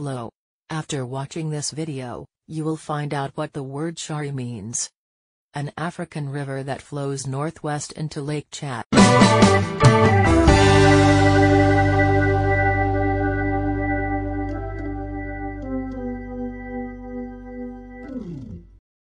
below. After watching this video, you will find out what the word Shari means. An African river that flows northwest into Lake Chad.